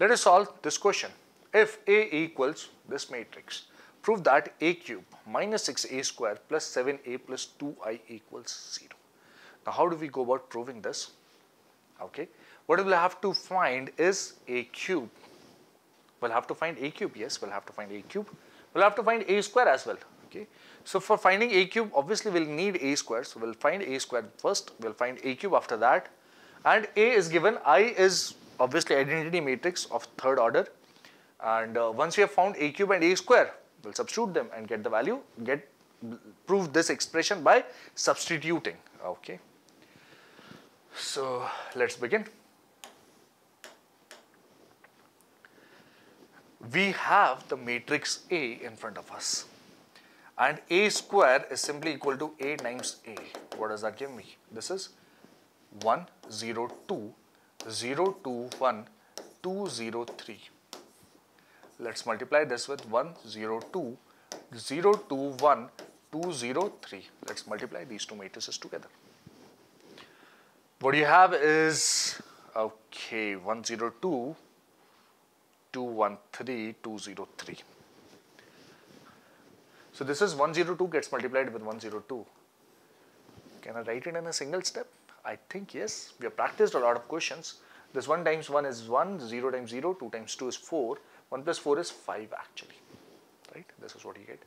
Let us solve this question. If A equals this matrix, prove that A cube minus 6A square plus 7A plus 2I equals 0. Now, how do we go about proving this? Okay, what we'll have to find is A cube. We'll have to find A cube, yes, we'll have to find A cube. We'll have to find A square as well, okay. So, for finding A cube, obviously we'll need A square. So, we'll find A square first, we'll find A cube after that. And A is given, I is obviously identity matrix of third order. And once we have found A cube and A square, we'll substitute them and get the value, prove this expression by substituting, okay. So, let's begin. We have the matrix A in front of us, and A square is simply equal to A times A. What does that give me? This is 1, 0, 2, 0, 2, 1, 2, 0, 3. Let's multiply this with 1, 0, 2, 0, 2, 1, 2, 0, 3. Let's multiply these two matrices together. What you have is, okay, 1, 0, 2, 2, 1, 3, 2, 0, 3. So this is 1, 0, 2 gets multiplied with 1, 0, 2. Can I write it in a single step? I think yes. We have practiced a lot of questions. This 1 times 1 is 1, 0 times 0, 2 times 2 is 4. 1 plus 4 is 5 actually, right? This is what you get.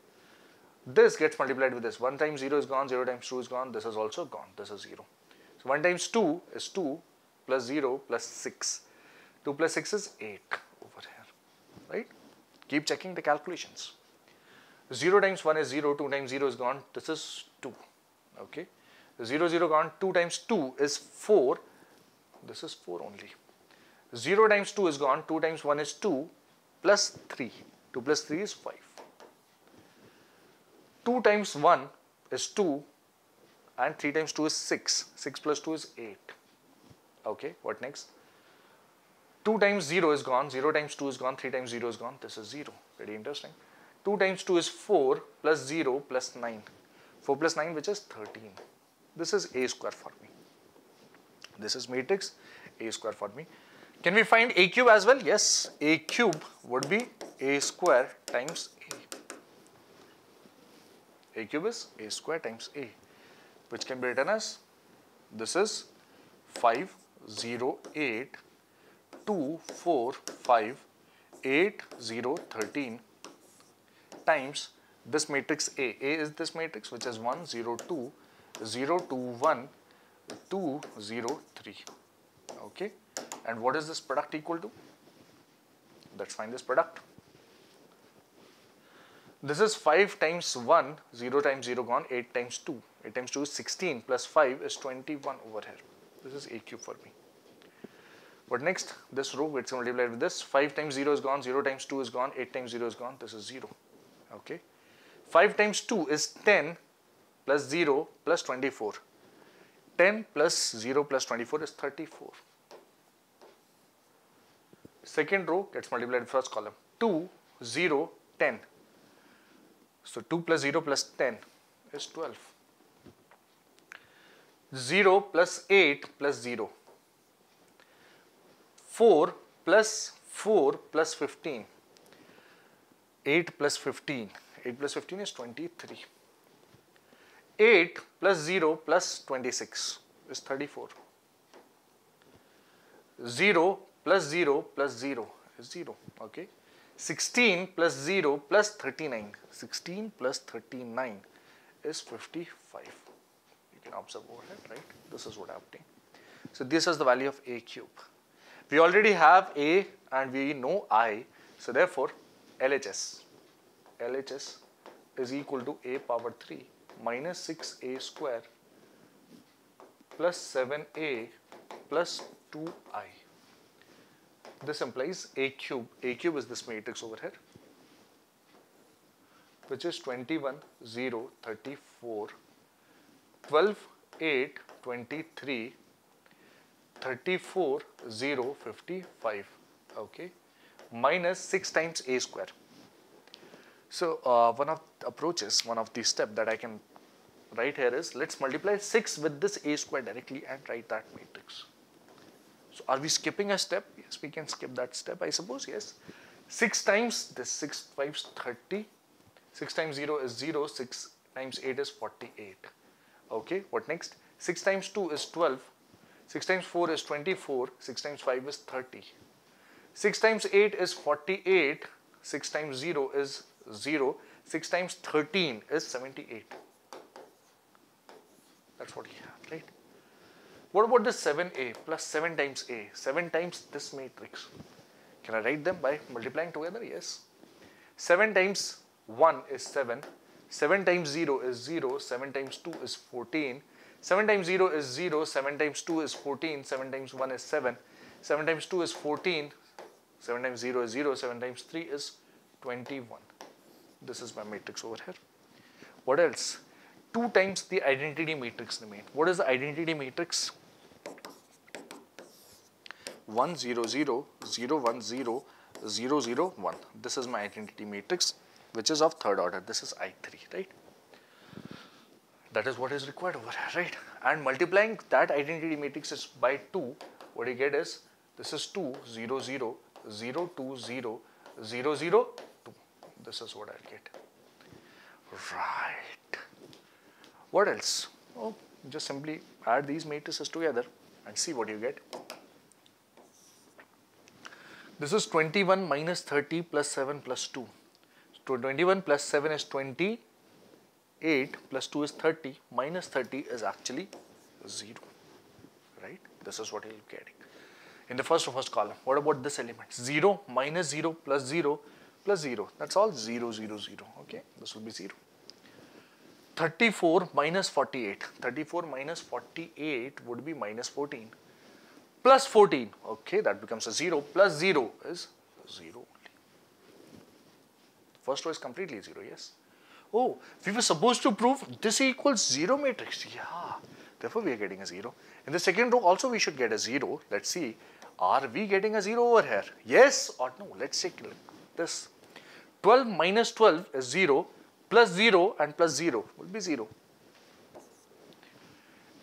This gets multiplied with this. 1 times 0 is gone, 0 times 2 is gone, this is also gone, this is 0. So 1 times 2 is 2 plus 0 plus 6. 2 plus 6 is 8 over here, right? Keep checking the calculations. 0 times 1 is 0, 2 times 0 is gone, this is 2, okay? 0, 0 gone, 2 times 2 is 4, this is 4 only. 0 times 2 is gone, 2 times 1 is 2, plus 3, 2 plus 3 is 5. 2 times 1 is 2 and 3 times 2 is 6, 6 plus 2 is 8. Okay, what next? 2 times 0 is gone, 0 times 2 is gone, 3 times 0 is gone, this is 0, very interesting. 2 times 2 is 4 plus 0 plus 9, 4 plus 9 which is 13. This is A square for me. This is matrix A square for me. Can we find A cube as well? Yes, A cube would be A square times A. A cube is A square times A, which can be written as, this is 5, 0, 8, 2, 4, 5, 8, 0, 13 times this matrix A. A is this matrix which is 1, 0, 2, 0, 2, 1, 2, 0, 3. Okay. And what is this product equal to? Let's find this product. This is 5 times 1, 0 times 0 gone, 8 times 2. 8 times 2 is 16 plus 5 is 21 over here. This is A cube for me. But next, this row gets multiplied with this. 5 times 0 is gone, 0 times 2 is gone, 8 times 0 is gone, this is 0. Okay. 5 times 2 is 10 plus 0 plus 24. 10 plus 0 plus 24 is 34. Second row gets multiplied with first column. 2, 0, 10. So 2 plus 0 plus 10 is 12. 0 plus 8 plus 0. 4 plus 4 plus 15. 8 plus 15. 8 plus 15 is 23. 8 plus 0 plus 26 is 34. 0 plus 0 plus 0 is 0, okay. 16 plus 0 plus 39, 16 plus 39 is 55. You can observe over here, right? This is what I obtained. So this is the value of A cube. We already have A and we know I, so therefore LHS is equal to A power 3 minus 6A square plus 7A plus 2I. This implies A cube. A cube is this matrix over here, which is 21, 0, 34, 12, 8, 23, 34, 0, 55, okay, minus 6 times A square. So one of the approaches, one of the steps that I can write here is, let's multiply 6 with this A square directly and write that matrix. So are we skipping a step? Yes, we can skip that step, I suppose. Yes. 6 times this 6, 5 is 30. 6 times 0 is 0. 6 times 8 is 48. Okay, what next? 6 times 2 is 12. 6 times 4 is 24. 6 times 5 is 30. 6 times 8 is 48. 6 times 0 is 0. 6 times 13 is 78. That's what we have, right? What about this 7a plus 7 times a? 7 times this matrix. Can I write them by multiplying together? Yes. 7 times 1 is 7. 7 times 0 is 0. 7 times 2 is 14. 7 times 0 is 0. 7 times 2 is 14. 7 times 1 is 7. 7 times 2 is 14. 7 times 0 is 0. 7 times 3 is 21. This is my matrix over here. What else? 2 times the identity matrix remain. What is the identity matrix? 1, 0, 0, 0, 1, 0, 0, 0, 1. This is my identity matrix, which is of third order. This is I3, right? That is what is required over here, right? And multiplying that identity matrix is by 2, what you get is, this is 2, 0, 0, 0, 2, 0, 0, 0, 2. This is what I'll get. Right. What else? Oh, just simply add these matrices together and see what you get. This is 21 minus 30 plus 7 plus 2. So 21 plus 7 is 28 plus 2 is 30 minus 30 is actually 0. Right? This is what you'll be getting. In the first column, what about this element? 0 minus 0 plus 0 plus 0. That's all 0, 0, 0. Okay? This will be 0. 34 minus 48. 34 minus 48 would be minus 14. Plus 14. Okay, that becomes a 0. Plus 0 is 0 only. First row is completely 0, yes. Oh, we were supposed to prove this equals 0 matrix. Yeah. Therefore, we are getting a 0. In the second row also we should get a 0. Let's see. Are we getting a 0 over here? Yes or no? Let's take a look at this. 12 minus 12 is 0. Plus 0 and plus 0 will be 0.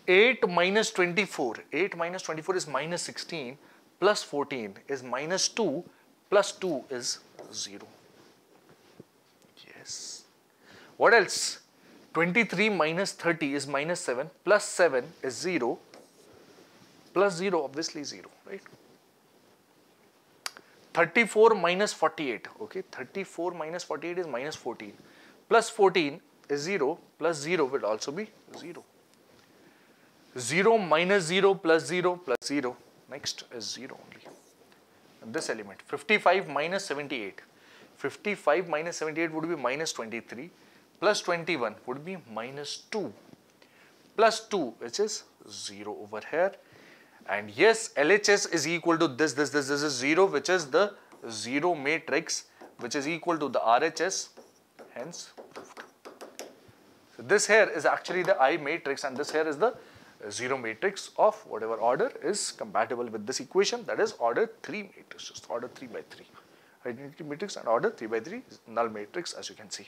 8 minus 24. 8 minus 24 is minus 16. Plus 14 is minus 2. Plus 2 is 0. Yes. What else? 23 minus 30 is minus 7. Plus 7 is 0. Plus 0 obviously 0, right? 34 minus 48. Okay, 34 minus 48 is minus 14. Plus 14 is 0, plus 0 will also be 0. 0 minus 0 plus 0 plus 0, next is 0 only. And this element, 55 minus 78. 55 minus 78 would be minus 23, plus 21 would be minus 2, plus 2 which is 0 over here. And yes, LHS is equal to this is 0, which is the 0 matrix, which is equal to the RHS. Hence, proved. So this here is actually the I matrix and this here is the 0 matrix of whatever order is compatible with this equation, that is order 3 matrix, just order 3 by 3. Identity matrix and order 3 by 3 null matrix, as you can see.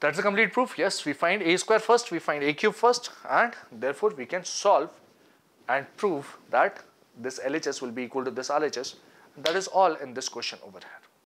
That's a complete proof. Yes, we find a square first, we find a cube first, and therefore we can solve and prove that this LHS will be equal to this RHS. That is all in this question over here.